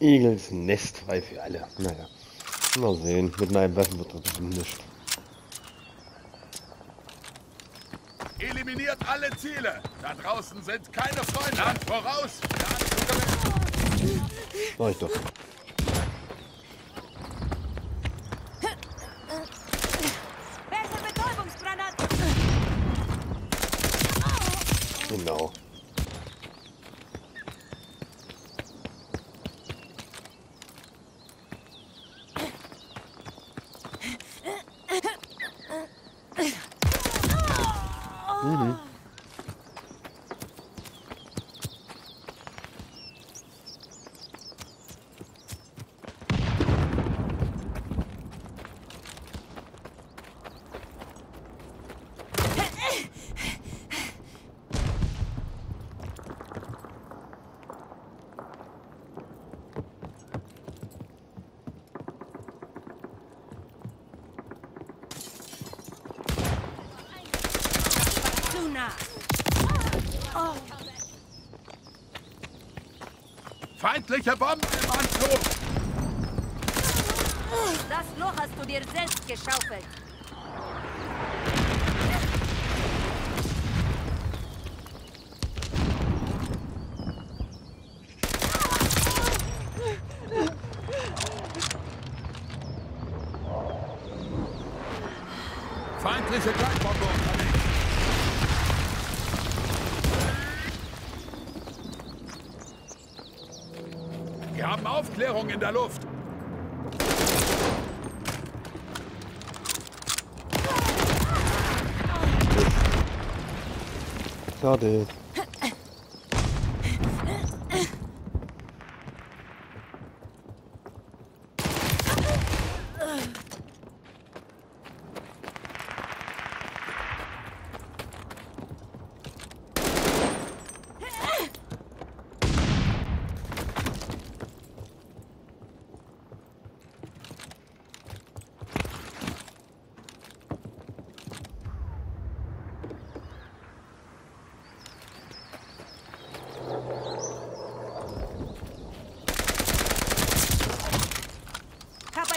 Eagle's Nest, frei für alle. Naja, mal sehen. Mit meinem Waffen wird das nicht. Eliminiert alle Ziele. Da draußen sind keine Freunde. Land voraus. Mach ich doch. Besser Betäubungsgranate. Genau. Mhm. Feindliche Bomben im Anflug! Das Loch hast du dir selbst geschaufelt. Feindliche Gleitbombe unterwegs! Wir haben Aufklärung in der Luft. Schade.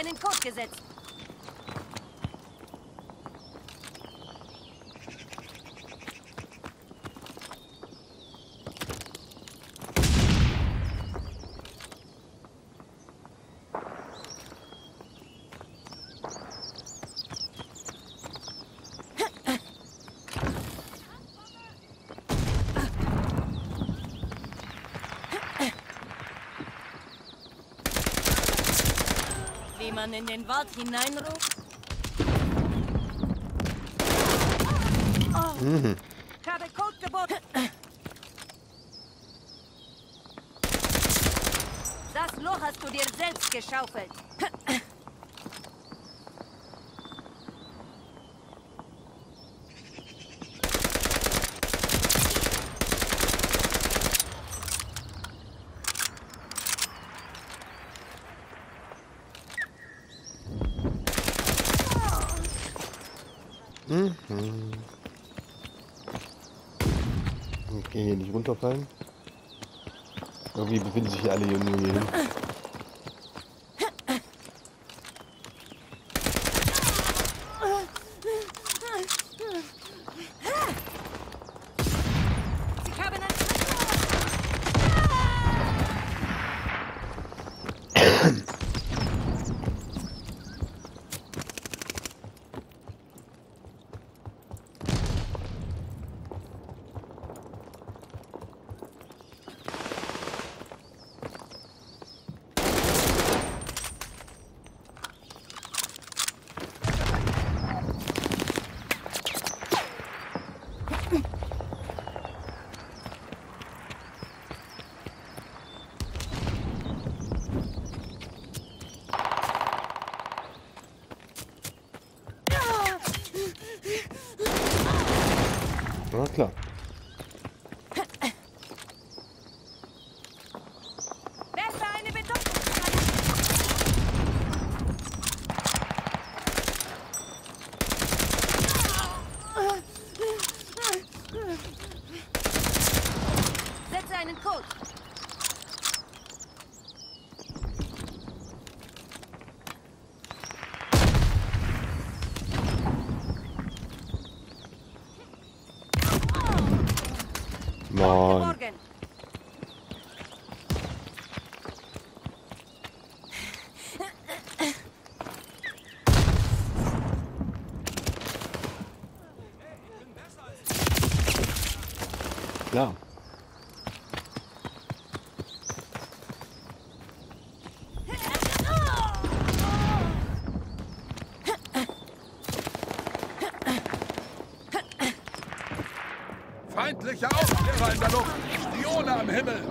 Einen Code gesetzt. Man in den Wald hineinruft. Oh. Mhm. Ich habe Code geboten. Das Loch hast du dir selbst geschaufelt. Mhm. Okay, hier nicht runterfallen. Irgendwie befinden sich hier alle hier nur hier hin. Na klar. Besser eine Bedeutung. Setze einen Code. Mann. Klar. Feindliche Aufklärer in der Luft! Spione am Himmel!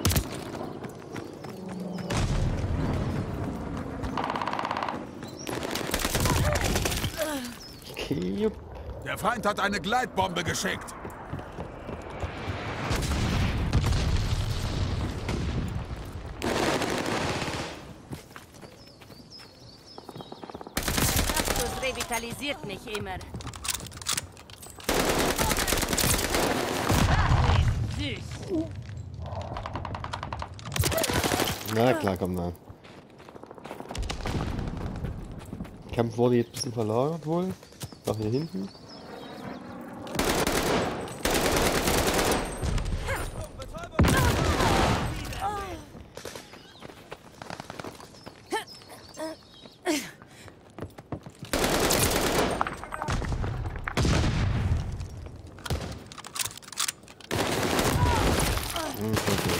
Okay. Der Feind hat eine Gleitbombe geschickt! Das revitalisiert mich immer. Na klar, komm mal. Der Kampf wurde jetzt ein bisschen verlagert wohl. Nach hier hinten.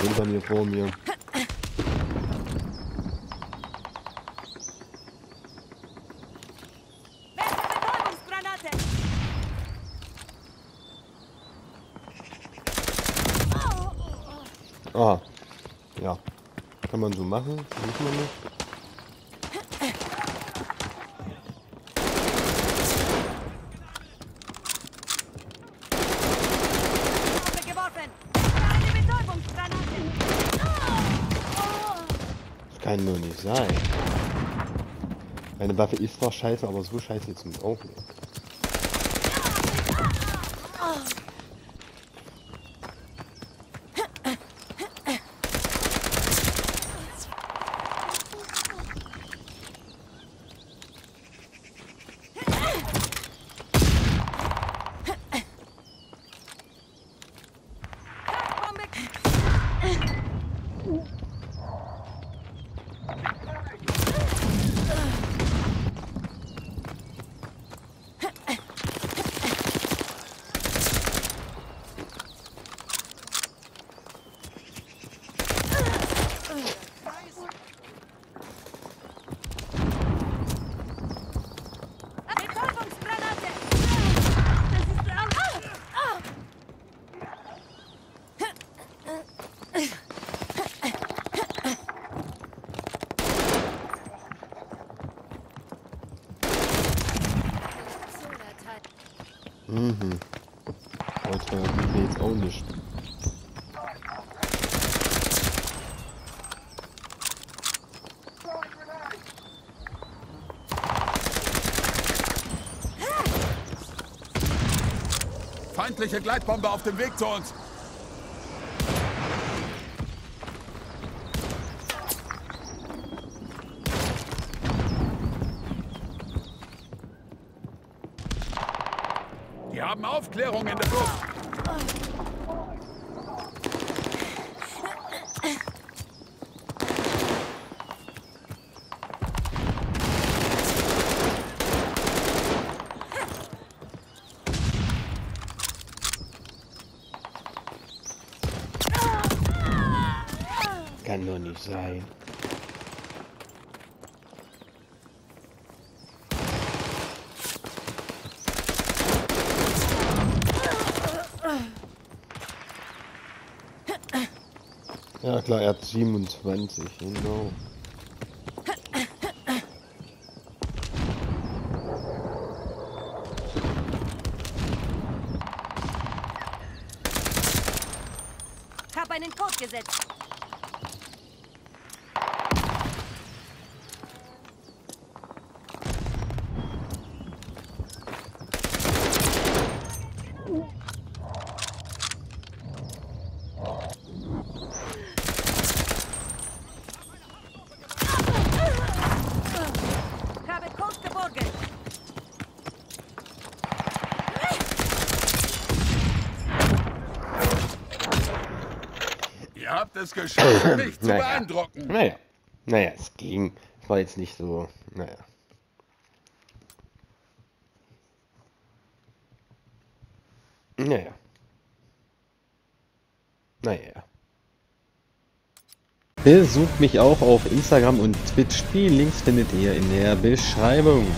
Hinter mir, vor mir. Ah, ja. Kann man so machen, muss man nicht. Kann nur nicht sein. Meine Waffe ist zwar scheiße, aber so scheiße jetzt nicht auch nicht. Mhm. Alter, das geht jetzt auch nicht. Feindliche Gleitbombe auf dem Weg zu uns. Wir haben Aufklärung in der Luft. Kann doch nicht sein. Ja klar, er hat 27, genau. Ich habe einen Code gesetzt. habt es geschafft, mich zu beeindrucken. Naja, es ging. Es war jetzt nicht so, naja. Besucht mich auch auf Instagram und Twitch. Die Links findet ihr in der Beschreibung.